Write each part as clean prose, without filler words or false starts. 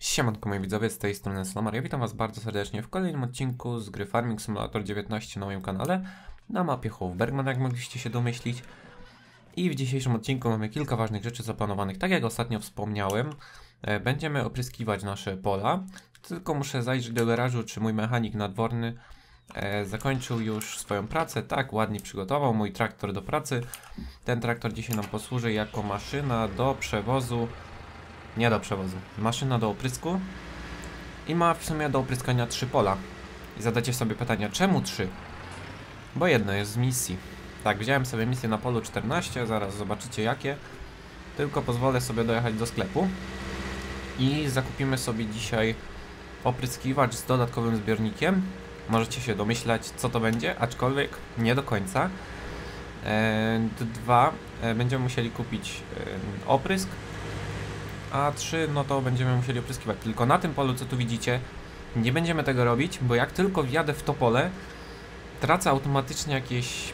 Siemanko moi widzowie, z tej strony Slamar. Ja witam was bardzo serdecznie w kolejnym odcinku z gry Farming Simulator 19 na moim kanale, na mapie Hof Bergmann, jak mogliście się domyślić. I w dzisiejszym odcinku mamy kilka ważnych rzeczy zaplanowanych. Tak jak ostatnio wspomniałem, będziemy opryskiwać nasze pola. Tylko muszę zajrzeć do garażu, czy mój mechanik nadworny zakończył już swoją pracę. Tak, ładnie przygotował mój traktor do pracy. Ten traktor dzisiaj nam posłuży jako maszyna do przewozu. Nie do przewozu, maszyna do oprysku. I ma w sumie do opryskania 3 pola. I zadacie sobie pytania, czemu 3? Bo jedno jest z misji. Tak, wziąłem sobie misję na polu 14, zaraz zobaczycie jakie. Tylko pozwolę sobie dojechać do sklepu. I zakupimy sobie dzisiaj opryskiwacz z dodatkowym zbiornikiem. Możecie się domyślać, co to będzie, aczkolwiek nie do końca. Będziemy musieli kupić oprysk. A 3, no to będziemy musieli opryskiwać. Tylko na tym polu, co tu widzicie, nie będziemy tego robić, bo jak tylko wjadę w to pole, tracę automatycznie jakieś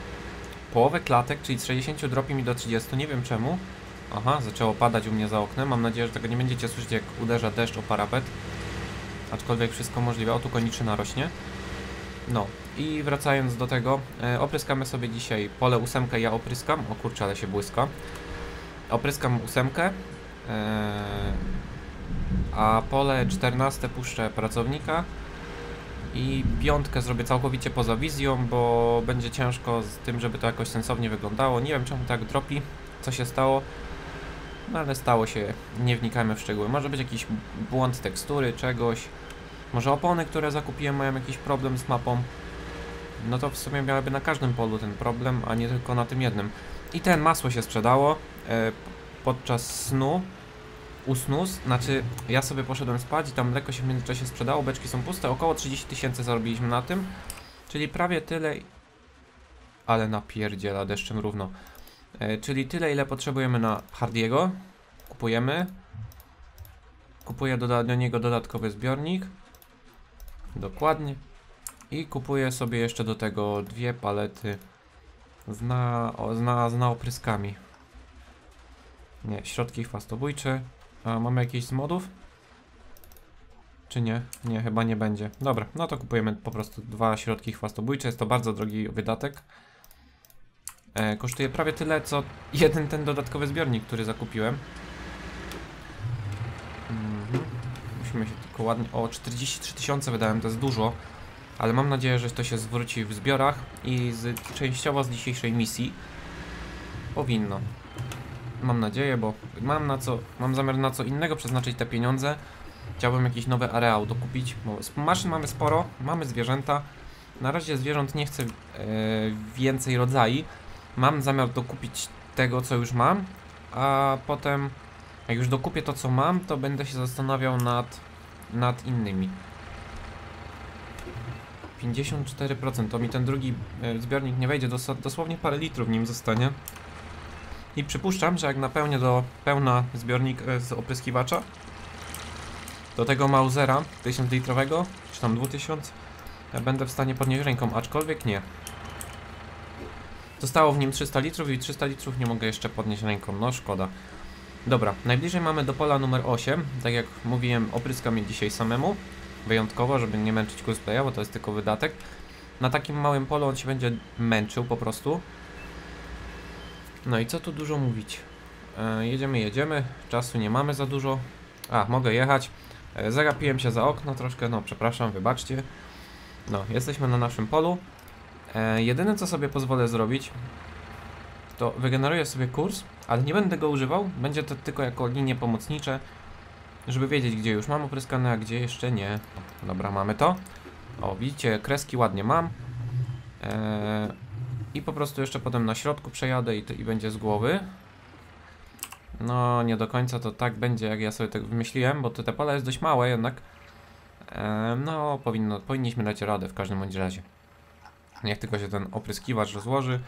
połowę klatek, czyli z 60 dropi mi do 30, nie wiem czemu. Aha, zaczęło padać u mnie za oknem, mam nadzieję, że tego nie będziecie słyszeć, jak uderza deszcz o parapet. Aczkolwiek wszystko możliwe, o tu koniczyna rośnie. No i wracając do tego, opryskamy sobie dzisiaj pole 8, ja opryskam, o kurczę, ale się błyska. Opryskam 8. A pole 14 puszczę pracownika i 5 zrobię całkowicie poza wizją, bo będzie ciężko z tym, żeby to jakoś sensownie wyglądało. Nie wiem czemu tak dropi, co się stało, no ale stało się, nie wnikajmy w szczegóły. Może być jakiś błąd tekstury, czegoś, może opony, które zakupiłem, mają jakiś problem z mapą. No to w sumie miałyby na każdym polu ten problem, a nie tylko na tym jednym. I ten masło się sprzedało podczas snu, znaczy ja sobie poszedłem spać i tam mleko się w międzyczasie sprzedało, beczki są puste, około 30 000 zarobiliśmy na tym, czyli prawie tyle, ale napierdziela deszczem równo, czyli tyle, ile potrzebujemy na Hardiego. Kupuję do niego dodatkowy zbiornik, dokładnie, i kupuję sobie jeszcze do tego 2 palety z naopryskami. Nie, środki chwastobójcze. A mamy jakieś z modów? Czy nie? Nie, chyba nie będzie. Dobra, no to kupujemy po prostu 2 środki chwastobójcze. Jest to bardzo drogi wydatek. Kosztuje prawie tyle, co jeden ten dodatkowy zbiornik, który zakupiłem. Musimy się tylko ładnie... O, 43 000 wydałem, to jest dużo. Ale mam nadzieję, że to się zwróci w zbiorach i częściowo z dzisiejszej misji powinno. Mam nadzieję, bo mam zamiar na co innego przeznaczyć te pieniądze. Chciałbym jakiś nowy areał dokupić, bo maszyn mamy sporo, mamy zwierzęta. Na razie zwierząt nie chcę więcej rodzajów. Mam zamiar dokupić tego, co już mam, a potem jak już dokupię to, co mam, to będę się zastanawiał nad innymi. 54%, to mi ten drugi zbiornik nie wejdzie, dosłownie parę litrów nim zostanie. I przypuszczam, że jak napełnię do pełna zbiornik z opryskiwacza, do tego Mausera 1000 litrowego, czy tam 2000, będę w stanie podnieść ręką, aczkolwiek nie. Zostało w nim 300 litrów i 300 litrów nie mogę jeszcze podnieść ręką, no szkoda. Dobra, najbliżej mamy do pola numer 8, tak jak mówiłem, opryskam je dzisiaj samemu, wyjątkowo, żeby nie męczyć cosplaya, bo to jest tylko wydatek. Na takim małym polu on się będzie męczył po prostu. No i co tu dużo mówić, jedziemy, czasu nie mamy za dużo. A, mogę jechać, zagapiłem się za okno troszkę, no przepraszam, wybaczcie. No, jesteśmy na naszym polu. Jedyne co sobie pozwolę zrobić, to wygeneruję sobie kurs, ale nie będę go używał, będzie to tylko jako linie pomocnicze, żeby wiedzieć, gdzie już mam opryskane, a gdzie jeszcze nie. Dobra, mamy to. O, widzicie, kreski ładnie mam. I po prostu jeszcze potem na środku przejadę i będzie z głowy. No nie do końca to tak będzie, jak ja sobie tak wymyśliłem, bo te pole jest dość małe jednak. No powinniśmy dać radę w każdym bądź razie. Niech tylko się ten opryskiwacz rozłoży.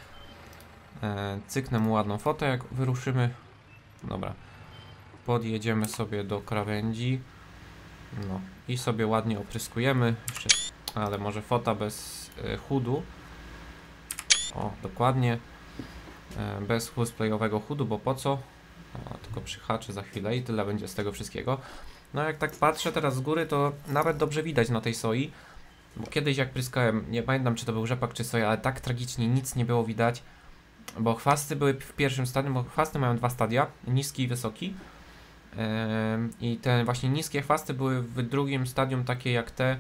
Cyknę mu ładną fotę, jak wyruszymy. Dobra. Podjedziemy sobie do krawędzi. No i sobie ładnie opryskujemy. Jeszcze, ale może fota bez chudu. O, dokładnie, bez cosplayowego chudu, bo po co? O, tylko przyhaczy za chwilę i tyle będzie z tego wszystkiego. No jak tak patrzę teraz z góry, to nawet dobrze widać na tej soi. Bo kiedyś jak pryskałem, nie pamiętam czy to był rzepak czy soja, ale tak tragicznie nic nie było widać. Bo chwasty były w pierwszym stadium, bo chwasty mają dwa stadia, niski i wysoki. I te właśnie niskie chwasty były w drugim stadium takie jak te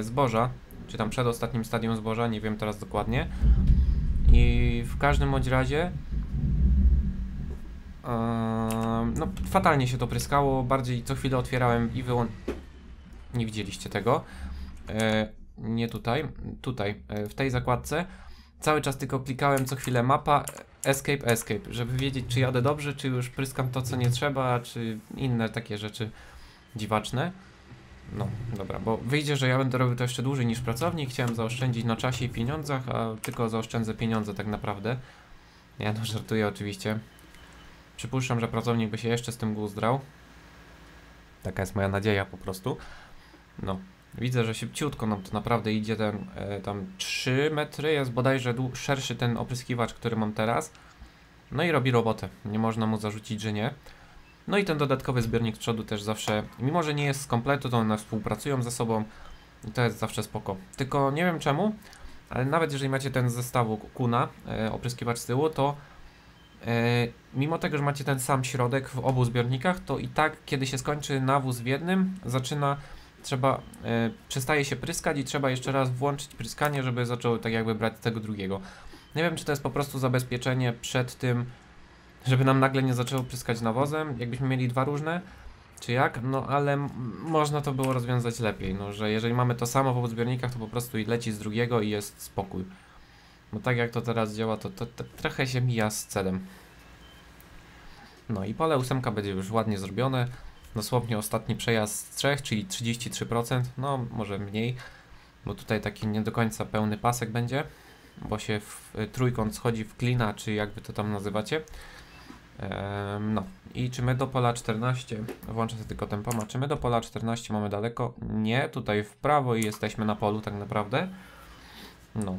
zboża, czy tam przedostatnim stadium zboża, nie wiem teraz dokładnie. I w każdym bądź razie no fatalnie się to pryskało, bardziej co chwilę otwierałem i nie widzieliście tego, nie tutaj, w tej zakładce cały czas tylko klikałem co chwilę mapa, escape, escape, żeby wiedzieć czy jadę dobrze, czy już pryskam to co nie trzeba, czy inne takie rzeczy dziwaczne. No dobra, bo wyjdzie, że ja będę robił to jeszcze dłużej niż pracownik, chciałem zaoszczędzić na czasie i pieniądzach, a tylko zaoszczędzę pieniądze tak naprawdę. Ja no żartuję oczywiście. Przypuszczam, że pracownik by się jeszcze z tym guzdrał. Taka jest moja nadzieja po prostu. No, widzę, że szybciutko nam to naprawdę idzie, ten tam 3 metry jest bodajże szerszy ten opryskiwacz, który mam teraz. No i robi robotę, nie można mu zarzucić, że nie. No i ten dodatkowy zbiornik z przodu też zawsze, mimo że nie jest z kompletu, to one współpracują ze sobą i to jest zawsze spoko. Tylko nie wiem czemu, ale nawet jeżeli macie ten z zestawu kuna, opryskiwacz z tyłu, to mimo tego, że macie ten sam środek w obu zbiornikach, to i tak kiedy się skończy nawóz w jednym, przestaje się pryskać i trzeba jeszcze raz włączyć pryskanie, żeby zaczął tak jakby brać tego drugiego. Nie wiem, czy to jest po prostu zabezpieczenie przed tym, żeby nam nagle nie zaczęło pryskać nawozem, jakbyśmy mieli dwa różne, czy jak, no ale można to było rozwiązać lepiej, no że jeżeli mamy to samo w obu zbiornikach, to po prostu i leci z drugiego i jest spokój. Bo tak jak to teraz działa, to trochę się mija z celem. No i pole 8 będzie już ładnie zrobione, dosłownie ostatni przejazd z 3, czyli 33%, no może mniej, bo tutaj taki nie do końca pełny pasek będzie, bo się trójkąt schodzi w klina, czy jakby to tam nazywacie. No i czy my do pola 14, włączę sobie tylko tempoma, czy my do pola 14 mamy daleko? Nie, tutaj w prawo i jesteśmy na polu tak naprawdę. No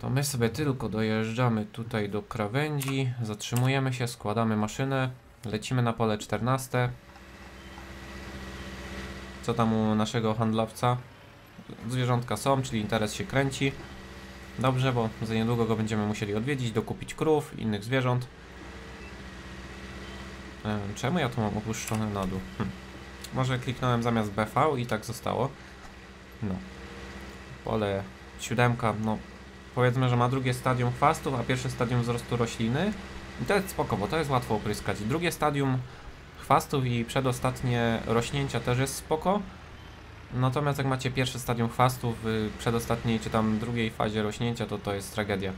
to my sobie tylko dojeżdżamy tutaj do krawędzi, zatrzymujemy się, składamy maszynę, lecimy na pole 14. Co tam u naszego handlowca? Zwierzątka są, czyli interes się kręci. Dobrze, bo za niedługo go będziemy musieli odwiedzić, dokupić krów, innych zwierząt. Czemu ja to mam opuszczone na dół? Może kliknąłem zamiast BV i tak zostało. No. Pole 7, no powiedzmy, że ma drugie stadium chwastów, a pierwsze stadium wzrostu rośliny. I to jest spoko, bo to jest łatwo opryskać. Drugie stadium chwastów i przedostatnie rośnięcia też jest spoko. Natomiast jak macie pierwsze stadium chwastów w przedostatniej czy tam drugiej fazie rośnięcia, to jest tragedia.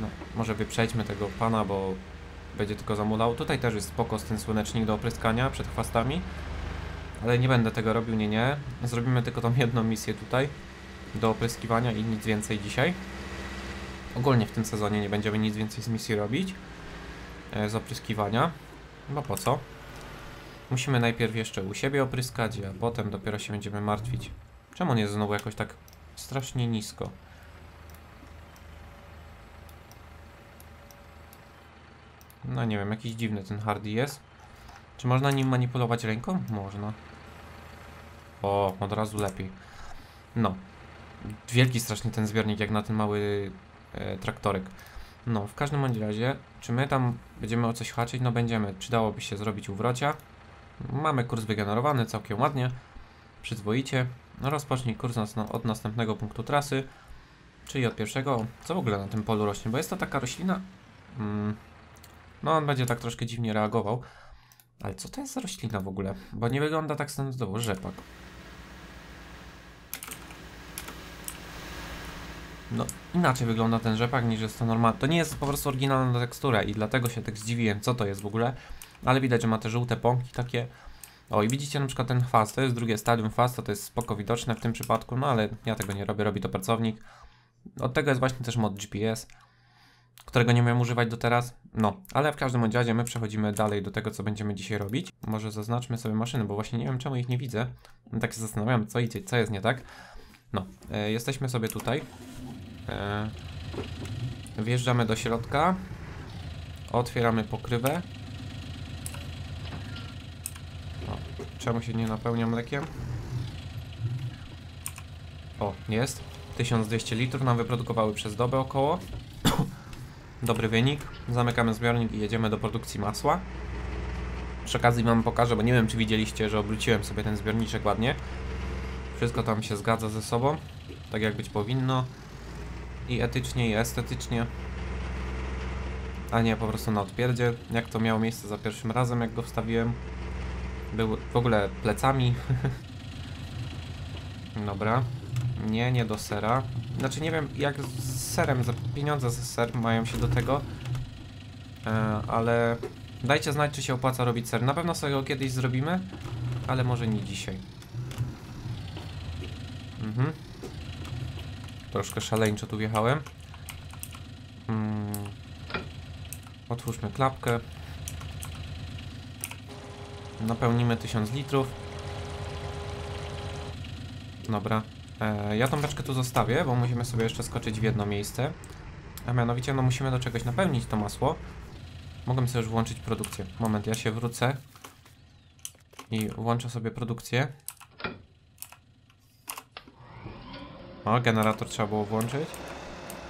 No, może wyprzejdźmy tego pana, bo będzie tylko zamulał. Tutaj też jest spoko z tym słonecznik do opryskania przed chwastami. Ale nie będę tego robił, nie. Zrobimy tylko tą jedną misję tutaj do opryskiwania i nic więcej dzisiaj. Ogólnie w tym sezonie nie będziemy nic więcej z misji robić. Z opryskiwania. No po co? Musimy najpierw jeszcze u siebie opryskać, a potem dopiero się będziemy martwić. Czemu on jest znowu jakoś tak strasznie nisko? No nie wiem, jakiś dziwny ten Hardy jest. Czy można nim manipulować ręką? Można. O, od razu lepiej. No. Wielki strasznie ten zbiornik, jak na ten mały traktorek. No, w każdym bądź razie, czy my tam będziemy o coś haczyć? No będziemy. Czy dałoby się zrobić uwrocia? Mamy kurs wygenerowany całkiem ładnie, przyzwoicie. Rozpocznij kurs od następnego punktu trasy, czyli od pierwszego. Co w ogóle na tym polu rośnie? Bo jest to taka roślina... No on będzie tak troszkę dziwnie reagował. Ale co to jest za roślina w ogóle? Bo nie wygląda tak standardowo. Rzepak. No inaczej wygląda ten rzepak niż jest to normalne. To nie jest po prostu oryginalna tekstura i dlatego się tak zdziwiłem, co to jest w ogóle. Ale widać, że ma te żółte pąki takie. O i widzicie na przykład ten chwast, to jest drugie stadium chwasta, to jest spoko widoczne w tym przypadku, no ale ja tego nie robię, robi to pracownik. Od tego jest właśnie też mod GPS, którego nie miałem używać do teraz. No, ale w każdym razie my przechodzimy dalej do tego, co będziemy dzisiaj robić. Może zaznaczmy sobie maszyny, bo właśnie nie wiem czemu ich nie widzę. Tak się zastanawiam, co idzie, co jest nie tak. No, jesteśmy sobie tutaj. Wjeżdżamy do środka. Otwieramy pokrywę. Czemu się nie napełnia mlekiem? O, jest. 1200 litrów nam wyprodukowały przez dobę około. Dobry wynik. Zamykamy zbiornik i jedziemy do produkcji masła. Przy okazji wam pokażę, bo nie wiem, czy widzieliście, że obróciłem sobie ten zbiorniczek ładnie. Wszystko tam się zgadza ze sobą, tak jak być powinno. I etycznie, i estetycznie. A nie, po prostu na odpierdzie, jak to miało miejsce za pierwszym razem, jak go wstawiłem. Był w ogóle plecami. Dobra. Nie, nie do sera. Znaczy nie wiem, jak z serem, za pieniądze za ser mają się do tego. Ale dajcie znać, czy się opłaca robić ser. Na pewno sobie go kiedyś zrobimy, ale może nie dzisiaj. Mhm. Troszkę szaleńczo tu wjechałem. Otwórzmy klapkę. Napełnimy 1000 litrów. Dobra. Ja tą beczkę tu zostawię, bo musimy sobie jeszcze skoczyć w jedno miejsce. A mianowicie, no musimy do czegoś napełnić to masło. Mogę sobie już włączyć produkcję. Moment, ja się wrócę. I włączę sobie produkcję. O, generator trzeba było włączyć.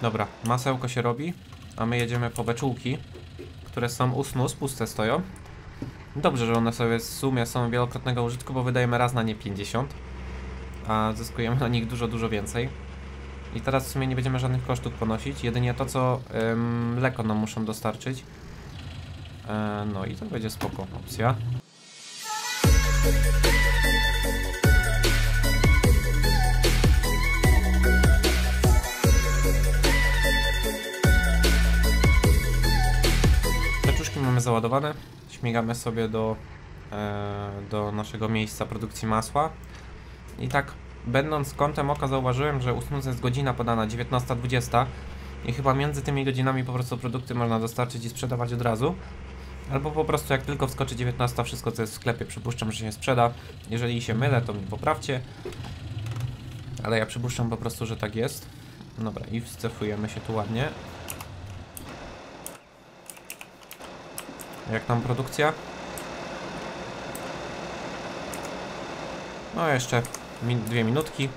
Dobra, masełko się robi. A my jedziemy po beczułki, które są usnus, puste stoją. Dobrze, że one sobie w sumie są wielokrotnego użytku, bo wydajemy raz na nie 50. A zyskujemy na nich dużo, dużo więcej. I teraz w sumie nie będziemy żadnych kosztów ponosić. Jedynie to, co mleko nam muszą dostarczyć. No i to będzie spoko opcja. Beczuszki mamy załadowane. Śmigamy sobie do naszego miejsca produkcji masła. I tak, będąc kątem oka, zauważyłem, że 8 jest godzina podana, 19:20. I chyba między tymi godzinami po prostu produkty można dostarczyć i sprzedawać od razu. Albo po prostu jak tylko wskoczy 19, wszystko co jest w sklepie, przypuszczam, że się sprzeda. Jeżeli się mylę, to mi poprawcie. Ale ja przypuszczam po prostu, że tak jest. Dobra, i wcefujemy się tu ładnie. Jak tam produkcja? No jeszcze 2 minutki,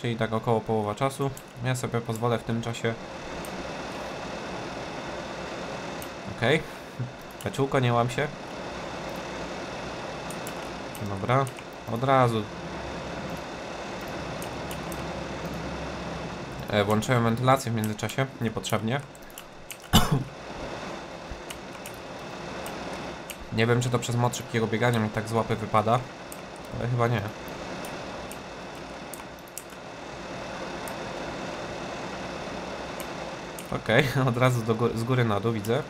czyli tak około połowa czasu. Ja sobie pozwolę w tym czasie. Okej. Beczułko, nie łam się. Dobra, od razu. Włączyłem wentylację w międzyczasie, niepotrzebnie. Nie wiem, czy to przez moc szybkiego biegania mi tak z łapy wypada. Ale chyba nie. Okej, od razu z góry na dół widzę.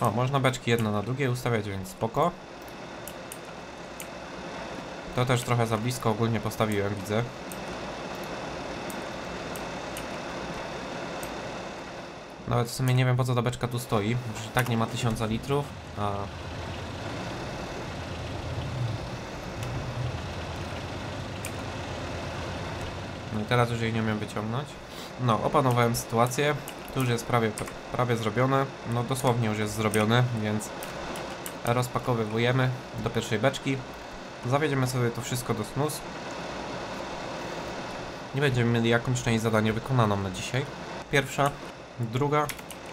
O, można beczki jedno na drugie ustawiać, więc spoko. To też trochę za blisko ogólnie postawiłem, widzę. Nawet w sumie nie wiem, po co ta beczka tu stoi. Przecież tak nie ma 1000 litrów, a... No i teraz już jej nie umiem wyciągnąć. No, opanowałem sytuację. Tu już jest prawie zrobione. No dosłownie już jest zrobione, więc rozpakowywujemy do pierwszej beczki. Zawiedziemy sobie to wszystko do snus. Nie będziemy mieli jakąś część zadania wykonaną na dzisiaj. Pierwsza, druga.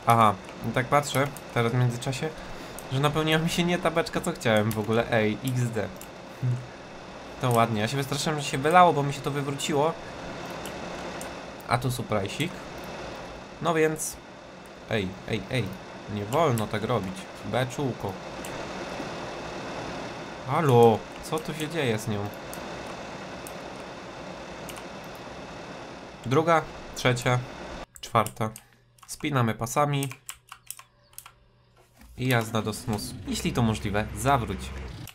Aha, i tak patrzę teraz w międzyczasie, że napełniła mi się nie ta beczka, co chciałem w ogóle. Ej, XD. To ładnie. Ja się wystraszyłem, że się wylało, bo mi się to wywróciło. A tu surprise'ik. No więc... Ej. Nie wolno tak robić. Beczułko. Halo, co tu się dzieje z nią? Druga, trzecia, czwarta. Spinamy pasami. I jazda do snus. Jeśli to możliwe, zawróć.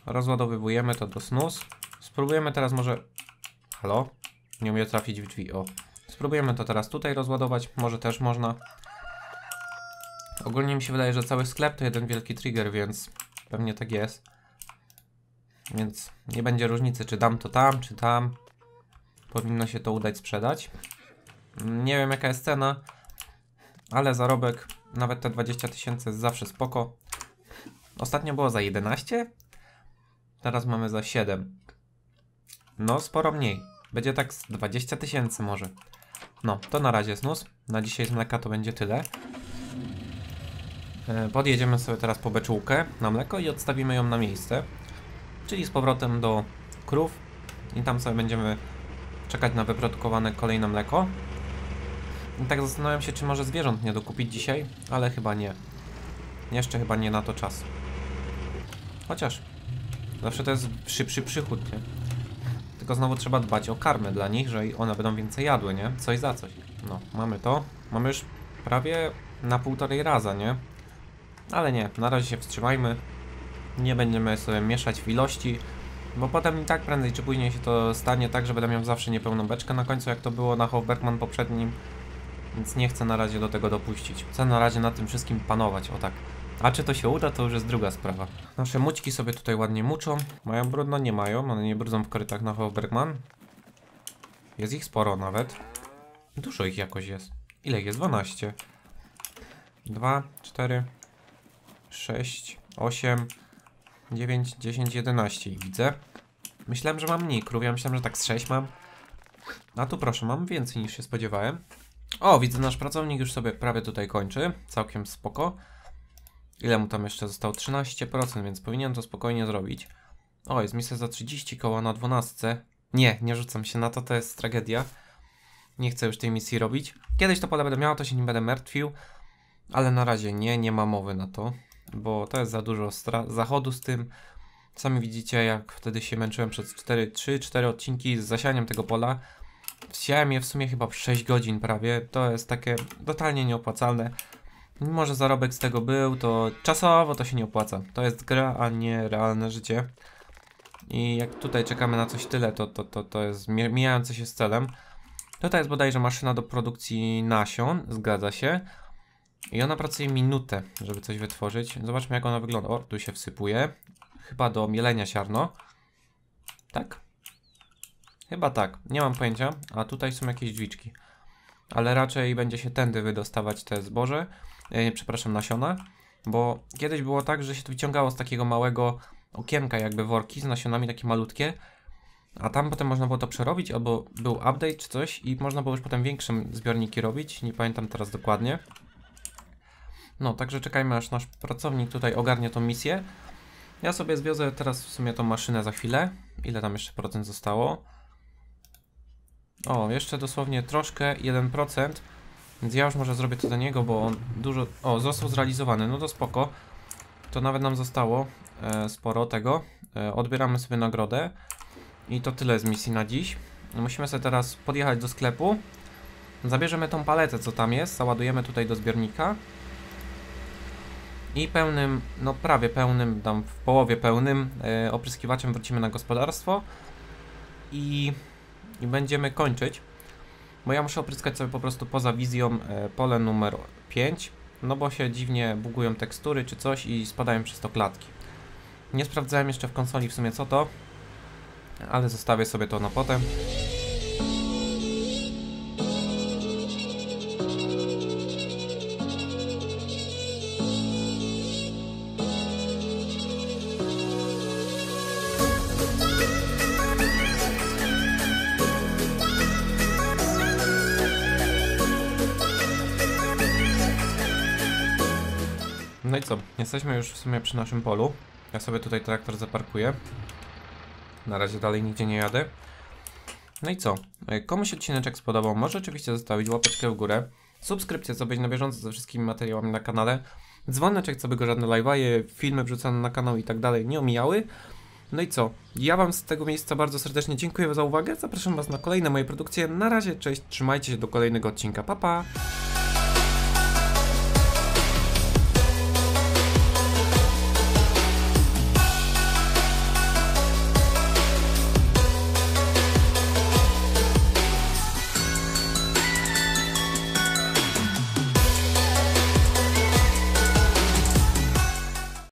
Rozładowywujemy to do snus. Spróbujemy teraz może... Halo? Nie umiem trafić w drzwi, o. Spróbujemy to teraz tutaj rozładować, może też można. Ogólnie mi się wydaje, że cały sklep to jeden wielki trigger, więc pewnie tak jest. Więc nie będzie różnicy, czy dam to tam, czy tam. Powinno się to udać sprzedać. Nie wiem, jaka jest cena, ale zarobek, nawet te 20 tysięcy jest zawsze spoko. Ostatnio było za 11. Teraz mamy za 7. No, sporo mniej. Będzie tak z 20 tysięcy może. No, to na razie znów. Na dzisiaj z mleka to będzie tyle. Podjedziemy sobie teraz po beczułkę na mleko i odstawimy ją na miejsce. Czyli z powrotem do krów. I tam sobie będziemy czekać na wyprodukowane kolejne mleko. I tak zastanawiam się, czy może zwierząt nie dokupić dzisiaj, ale chyba nie. Jeszcze chyba nie na to czas. Chociaż zawsze to jest szybszy przychód, nie? Tylko znowu trzeba dbać o karmę dla nich, że one będą więcej jadły, nie? Coś za coś. No, mamy to. Mamy już prawie na 1,5 raza, nie? Ale nie, na razie się wstrzymajmy. Nie będziemy sobie mieszać w ilości, bo potem i tak prędzej czy później się to stanie tak, że będę miał zawsze niepełną beczkę na końcu, jak to było na Hof Bergmann poprzednim. Więc nie chcę na razie do tego dopuścić. Chcę na razie nad tym wszystkim panować, o tak. A czy to się uda, to już jest druga sprawa. Nasze mućki sobie tutaj ładnie muczą. Mają brudno? Nie mają. One nie brudzą w korytach na Hof Bergmann. Jest ich sporo nawet. Dużo ich jakoś jest. Ile ich jest? 12. 2, 4, 6, 8, 9, 10, 11 ich widzę. Myślałem, że mam mniej krów. Ja myślałem, że tak z 6 mam. A tu proszę, mam więcej niż się spodziewałem. O, widzę, nasz pracownik już sobie prawie tutaj kończy. Całkiem spoko. Ile mu tam jeszcze zostało? 13%, więc powinien to spokojnie zrobić. O, jest misja za 30 koła na 12. Nie, nie rzucam się na to, to jest tragedia. Nie chcę już tej misji robić. Kiedyś to pole będę miał, to się nie będę martwił. Ale na razie nie ma mowy na to. Bo to jest za dużo zachodu z tym. Sami widzicie, jak wtedy się męczyłem przez 3-4 odcinki z zasianiem tego pola. Siałem je w sumie chyba 6 godzin prawie. To jest takie totalnie nieopłacalne. Mimo że zarobek z tego był, to czasowo to się nie opłaca. To jest gra, a nie realne życie. I jak tutaj czekamy na coś tyle, to jest mijające się z celem. Tutaj jest bodajże maszyna do produkcji nasion, zgadza się. I ona pracuje minutę, żeby coś wytworzyć. Zobaczmy, jak ona wygląda. O, tu się wsypuje. Chyba do mielenia siarno. Tak? Chyba tak, nie mam pojęcia. A tutaj są jakieś drzwiczki. Ale raczej będzie się tędy wydostawać te zboże. Przepraszam, nasiona. Bo kiedyś było tak, że się to wyciągało z takiego małego okienka jakby worki z nasionami, takie malutkie. A tam potem można było to przerobić, albo był update czy coś i można było już potem większym zbiorniki robić. Nie pamiętam teraz dokładnie. No, także czekajmy, aż nasz pracownik tutaj ogarnie tą misję. Ja sobie zwiozę teraz w sumie tą maszynę za chwilę. Ile tam jeszcze procent zostało? O, jeszcze dosłownie troszkę, 1%. Więc ja już może zrobię to do niego, bo on dużo... O, został zrealizowany, no to spoko. To nawet nam zostało sporo tego. Odbieramy sobie nagrodę. I to tyle z misji na dziś. Musimy sobie teraz podjechać do sklepu. Zabierzemy tą paletę, co tam jest. Załadujemy tutaj do zbiornika. I pełnym, no prawie pełnym, tam w połowie pełnym opryskiwaczem wrócimy na gospodarstwo. I będziemy kończyć, bo ja muszę opryskać sobie po prostu poza wizją pole numer 5, no bo się dziwnie bugują tekstury czy coś i spadają przez to klatki. Nie sprawdzałem jeszcze w konsoli w sumie co to, ale zostawię sobie to na potem. No i co? Jesteśmy już w sumie przy naszym polu. Ja sobie tutaj traktor zaparkuję. Na razie dalej nigdzie nie jadę. No i co? Komuś odcineczek spodobał, może oczywiście zostawić łapeczkę w górę. Subskrypcję, co być na bieżąco ze wszystkimi materiałami na kanale. Dzwoneczek, co by go żadne live'y, filmy wrzucane na kanał i tak dalej nie omijały. No i co? Ja wam z tego miejsca bardzo serdecznie dziękuję za uwagę. Zapraszam was na kolejne moje produkcje. Na razie, cześć, trzymajcie się do kolejnego odcinka. Pa, pa!